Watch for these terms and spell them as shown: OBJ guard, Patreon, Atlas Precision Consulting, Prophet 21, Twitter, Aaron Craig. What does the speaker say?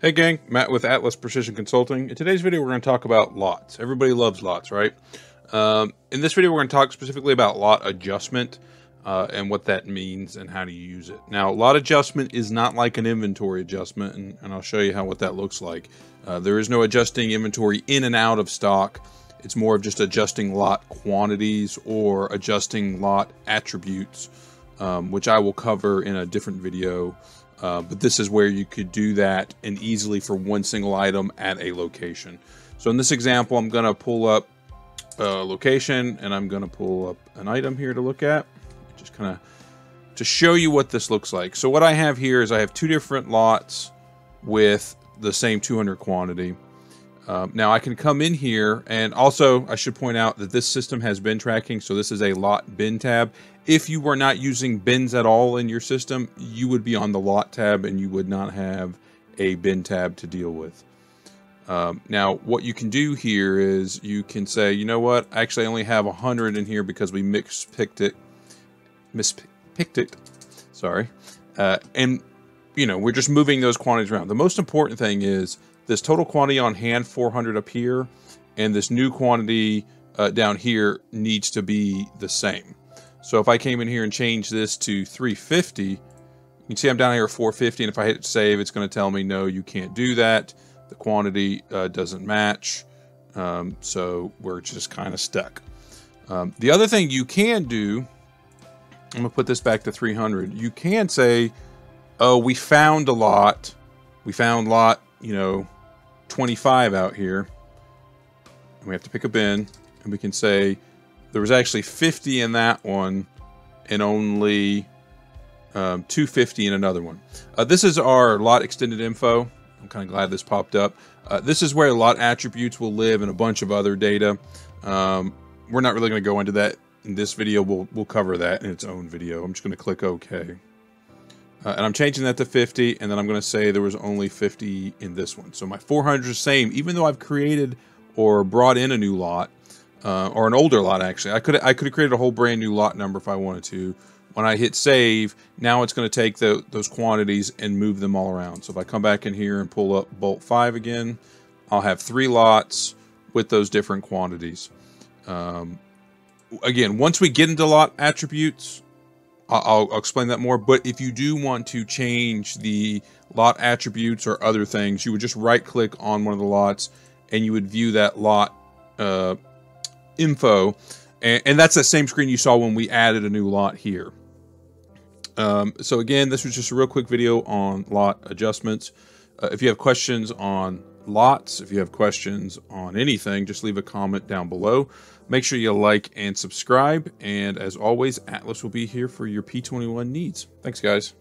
Hey gang, Matt with Atlas Precision Consulting. In today's video, we're going to talk about lots. Everybody loves lots, right? In this video, we're going to talk specifically about lot adjustment and what that means and how to use it. Now, lot adjustment is not like an inventory adjustment, and I'll show you what that looks like. There is no adjusting inventory in and out of stock. It's more of just adjusting lot quantities or adjusting lot attributes, which I will cover in a different video. But this is where you could do that and easily for one single item at a location. So in this example, I'm going to pull up a location and I'm going to pull up an item here to look at, just kind of to show you what this looks like. So what I have here is I have two different lots with the same 200 quantity. Now I can come in here, and also I should point out that this system has bin tracking. So this is a lot bin tab. If you were not using bins at all in your system, you would be on the lot tab and you would not have a bin tab to deal with. Now what you can do here is you can say, you know what, I actually only have 100 in here because we mispicked it. Sorry. And you know, we're just moving those quantities around. The most important thing is this total quantity on hand, 400 up here, and this new quantity down here needs to be the same. So if I came in here and changed this to 350, you can see I'm down here at 450, and if I hit save, it's going to tell me, no, you can't do that. The quantity doesn't match, so we're just kind of stuck. The other thing you can do, I'm going to put this back to 300. You can say, oh, we found a lot. We found lot, you know, 25 out here, and we have to pick a bin, and we can say there was actually 50 in that one and only 250 in another one. This is our lot extended info. I'm kind of glad this popped up. This is where lot attributes will live and a bunch of other data. We're not really going to go into that in this video. We'll cover that in its own video. I'm just going to click OK. And I'm changing that to 50, and then I'm going to say there was only 50 in this one. So my 400 is the same, even though I've created or brought in a new lot, or an older lot, actually. I could have created a whole brand new lot number if I wanted to. When I hit save, now it's going to take those quantities and move them all around. So if I come back in here and pull up Bolt 5 again, I'll have three lots with those different quantities. Again, once we get into lot attributes, I'll explain that more, but if you do want to change the lot attributes or other things, you would just right click on one of the lots and you would view that lot info. And that's that same screen you saw when we added a new lot here. So again, this was just a real quick video on lot adjustments. If you have questions on lots, if you have questions on anything, just leave a comment down below. Make sure you like and subscribe, and as always, Atlas will be here for your P21 needs. Thanks guys.